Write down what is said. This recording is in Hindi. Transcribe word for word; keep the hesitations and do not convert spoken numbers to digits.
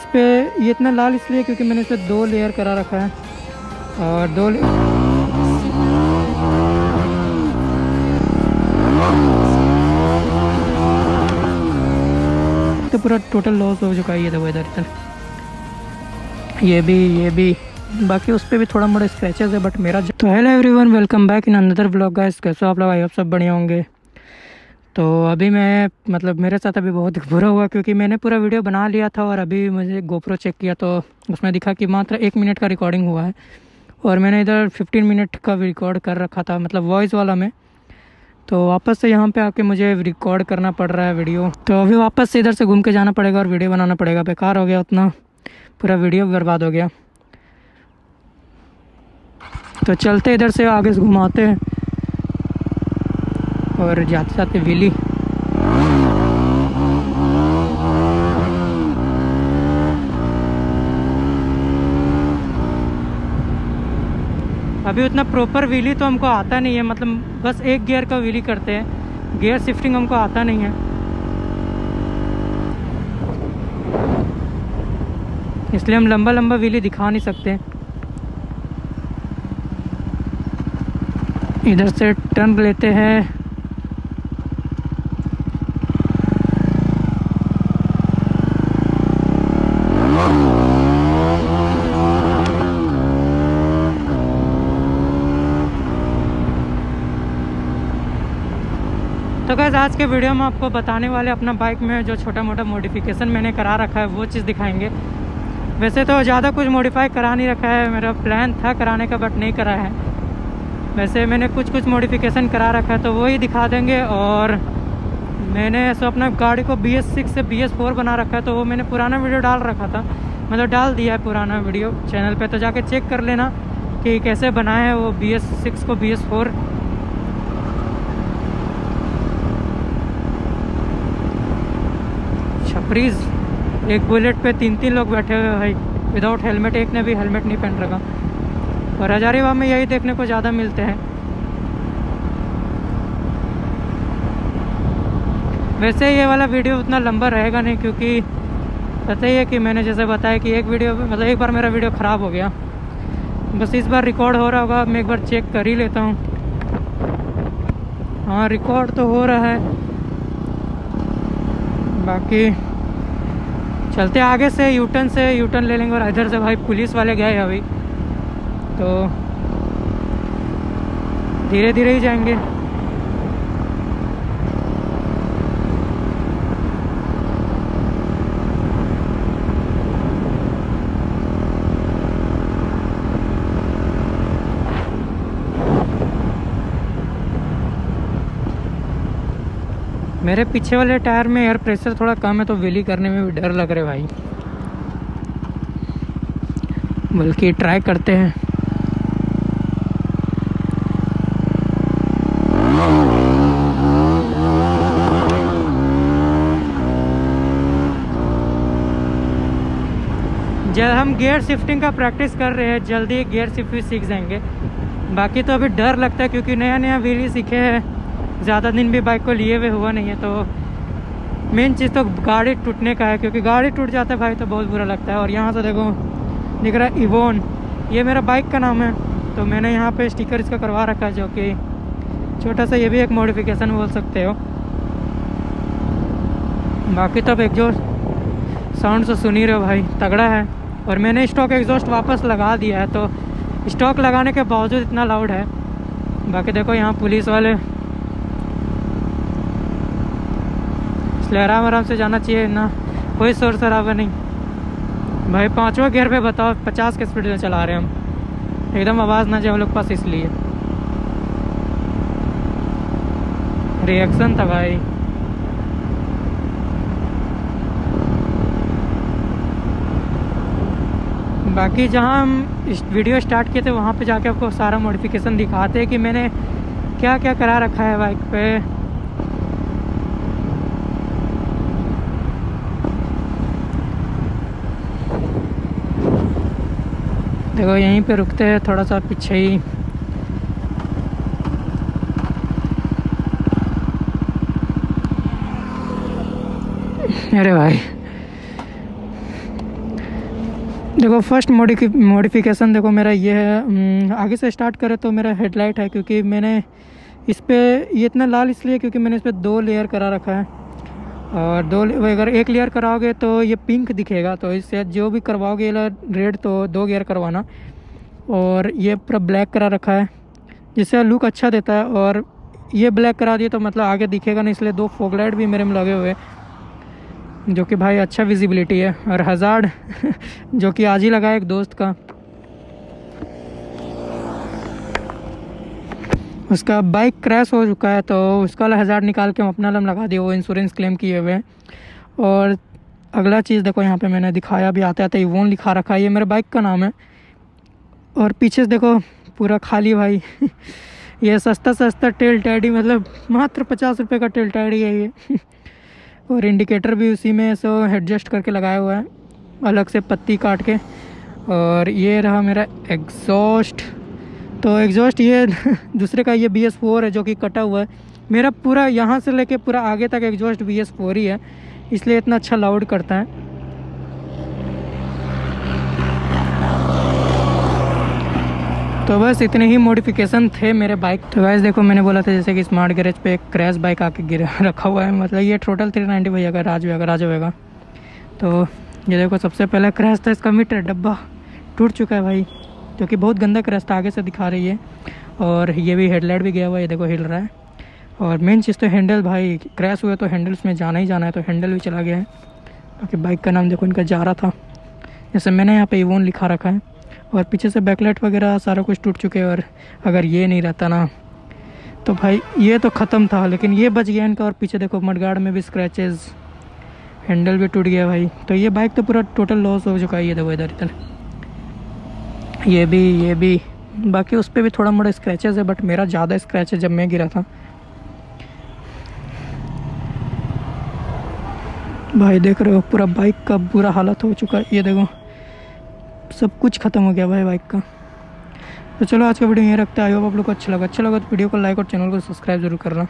इस पे ये इतना लाल इसलिए क्योंकि मैंने इसे दो लेयर करा रखा है और दो लेयर तो पूरा टोटल लॉस हो चुका है। ये देखो इधर इधर ये भी ये भी बाकी उस पर भी थोड़ा मोटा स्क्रैचेस है बट मेरा। तो hello everyone, welcome back in another vlog guys. कैसे हो आप लोग? आई होप सब बढ़िया होंगे। तो अभी मैं मतलब मेरे साथ अभी बहुत बुरा हुआ क्योंकि मैंने पूरा वीडियो बना लिया था और अभी मुझे गोप्रो चेक किया तो उसमें दिखा कि मात्र एक मिनट का रिकॉर्डिंग हुआ है और मैंने इधर पंद्रह मिनट का भी रिकॉर्ड कर रखा था, मतलब वॉइस वाला में। तो वापस से यहाँ पे आके मुझे रिकॉर्ड करना पड़ रहा है वीडियो। तो अभी वापस से इधर से घूम के जाना पड़ेगा और वीडियो बनाना पड़ेगा। बेकार हो गया, उतना पूरा वीडियो बर्बाद हो गया। तो चलते इधर से आगे से घुमाते हैं और जाते जाते वेली। अभी उतना प्रॉपर वेली तो हमको आता नहीं है, मतलब बस एक गियर का वेली करते हैं, गियर शिफ्टिंग हमको आता नहीं है। इसलिए हम लंबा लंबा वेली दिखा नहीं सकते। इधर से टर्न लेते हैं। तो गाइस, आज के वीडियो में आपको बताने वाले अपना बाइक में जो छोटा मोटा मॉडिफिकेशन मैंने करा रखा है वो चीज़ दिखाएंगे। वैसे तो ज़्यादा कुछ मॉडिफाई करा नहीं रखा है, मेरा प्लान था कराने का बट नहीं करा है। वैसे मैंने कुछ कुछ मॉडिफिकेशन करा रखा है तो वही दिखा देंगे। और मैंने सो अपना गाड़ी को बी एस सिक्स से बी एस फोर बना रखा है, तो वो मैंने पुराना वीडियो डाल रखा था, मतलब डाल दिया है पुराना वीडियो चैनल पर, तो जाके चेक कर लेना कि कैसे बनाया है वो बी एस सिक्स को बी एस फोर। प्लीज़, एक बुलेट पे तीन तीन लोग बैठे हुए भाई विदाउट हेलमेट, एक ने भी हेलमेट नहीं पहन रखा। और हजारीबाग में यही देखने को ज़्यादा मिलते हैं। वैसे ये वाला वीडियो उतना लंबा रहेगा नहीं क्योंकि पता ही है कि मैंने जैसे बताया कि एक वीडियो मतलब एक बार मेरा वीडियो ख़राब हो गया। बस इस बार रिकॉर्ड हो रहा होगा, मैं एक बार चेक कर ही लेता हूँ। हाँ, रिकॉर्ड तो हो रहा है। बाकी चलते आगे से यूटर्न से यूटर्न ले लेंगे। और इधर से भाई पुलिस वाले गए अभी, तो धीरे धीरे ही जाएंगे। मेरे पीछे वाले टायर में एयर प्रेशर थोड़ा कम है तो वेली करने में भी डर लग रहा है भाई, बल्कि ट्राई करते हैं। जब हम गियर शिफ्टिंग का प्रैक्टिस कर रहे हैं जल्दी गियर शिफ्ट भी सीख जाएंगे। बाकी तो अभी डर लगता है क्योंकि नया नया वेली सीखे हैं, ज़्यादा दिन भी बाइक को लिए हुए हुआ नहीं है। तो मेन चीज़ तो गाड़ी टूटने का है, क्योंकि गाड़ी टूट जाता है भाई तो बहुत बुरा लगता है। और यहाँ से देखो दिख रहा है ईवोन, ये मेरा बाइक का नाम है, तो मैंने यहाँ पे स्टिकर इसका करवा रखा है, जो कि छोटा सा ये भी एक मॉडिफिकेशन बोल सकते हो। बाकी तो एक जो साउंड से सुन ही रहे हो भाई, तगड़ा है। और मैंने स्टॉक एग्जॉस्ट वापस लगा दिया है, तो स्टॉक लगाने के बावजूद इतना लाउड है। बाकी देखो यहाँ पुलिस वाले, इसलिए आराम आराम से जाना चाहिए ना, कोई शोर शराबा नहीं। भाई पाँचवा गियर पे बताओ पचास के स्पीड में चला रहे हैं हम, एकदम आवाज़ ना जाए हम लोग पास, इसलिए रिएक्शन था भाई। बाकी जहाँ हम इस वीडियो स्टार्ट किए थे वहाँ पे जाके आपको सारा मॉडिफिकेशन दिखाते हैं कि मैंने क्या क्या करा रखा है बाइक पे। देखो यहीं पे रुकते हैं, थोड़ा सा पीछे ही। अरे भाई देखो फर्स्ट मोडिफि मोडिफिकेशन देखो मेरा ये है। आगे से स्टार्ट करें तो मेरा हेडलाइट है, क्योंकि मैंने इस पर ये इतना लाल इसलिए क्योंकि मैंने इस पर दो लेयर करा रखा है, और दो अगर एक लेयर कराओगे तो ये पिंक दिखेगा, तो इससे जो भी करवाओगे रेड तो दो लेयर करवाना। और ये पूरा ब्लैक करा रखा है जिससे लुक अच्छा देता है, और ये ब्लैक करा दिए तो मतलब आगे दिखेगा नहीं, इसलिए दो फॉग लाइट भी मेरे में लगे हुए हैं, जो कि भाई अच्छा विजिबिलिटी है। और हज़ार्ड जो कि आज ही लगा है एक दोस्त का, उसका बाइक क्रैश हो चुका है तो उसका वाला हज़ार्ड निकाल के हम अपना लम लगा दिए, वो इंश्योरेंस क्लेम किए हुए हैं। और अगला चीज़ देखो यहाँ पे मैंने दिखाया भी आता आता ईवोन लिखा रखा है, ये मेरे बाइक का नाम है। और पीछे से देखो पूरा खाली भाई ये सस्ता सस्ता टेल टाइडी, मतलब मात्र पचास रुपये का टेल टाइडी है ये। और इंडिकेटर भी उसी में सो एडजस्ट करके लगाया हुआ है अलग से पत्ती काट के। और ये रहा मेरा एग्जॉस्ट, तो एग्जॉस्ट ये दूसरे का ये बी एस फोर है जो कि कटा हुआ है। मेरा पूरा यहाँ से लेके पूरा आगे तक एग्जॉस्ट बी एस फोर ही है, इसलिए इतना अच्छा लाउड करता है। तो बस इतने ही मॉडिफिकेशन थे मेरे बाइक। तो वैसे देखो मैंने बोला था जैसे कि स्मार्ट गैरेज पे एक क्रैश बाइक आके गिरा रखा हुआ है, मतलब ये टोटल थ्री नाइन्टी भैया का राज होगा राज होगा। तो ये देखो सबसे पहला क्रैश था, इसका मीटर डब्बा टूट चुका है भाई, जो कि बहुत गंदा क्रैश था, आगे से दिखा रही है। और ये भी हेडलाइट भी गया हुआ है, ये देखो हिल रहा है। और मेन चीज़ तो हैंडल भाई, क्रैश हुआ तो हैंडल्स में जाना ही जाना है, तो हैंडल भी चला गया है। बाकी बाइक का नाम देखो इनका जा रहा था, जैसे मैंने यहाँ पर ईवोन लिखा रखा है। और पीछे से बैकलाइट वगैरह सारा कुछ टूट चुके हैं, और अगर ये नहीं रहता ना तो भाई ये तो ख़त्म था, लेकिन ये बच गया इनका। और पीछे देखो मडगार्ड में भी स्क्रैचेस, हैंडल भी टूट गया भाई। तो ये बाइक तो पूरा टोटल लॉस हो चुका है, ये देखो इधर इधर ये भी ये भी बाकी उस पर भी थोड़ा मोटा स्क्रैचेस है, बट मेरा ज़्यादा स्क्रैच है जब मैं गिरा था भाई। देख रहे हो पूरा बाइक का बुरा हालत हो चुका है, ये देखो सब कुछ खत्म हो गया भाई बाइक का। तो चलो आज का वीडियो यहीं रखते हैं, आई होप आप लोग को अच्छा लगा। अच्छा लगा तो वीडियो को लाइक और चैनल को सब्सक्राइब जरूर करना।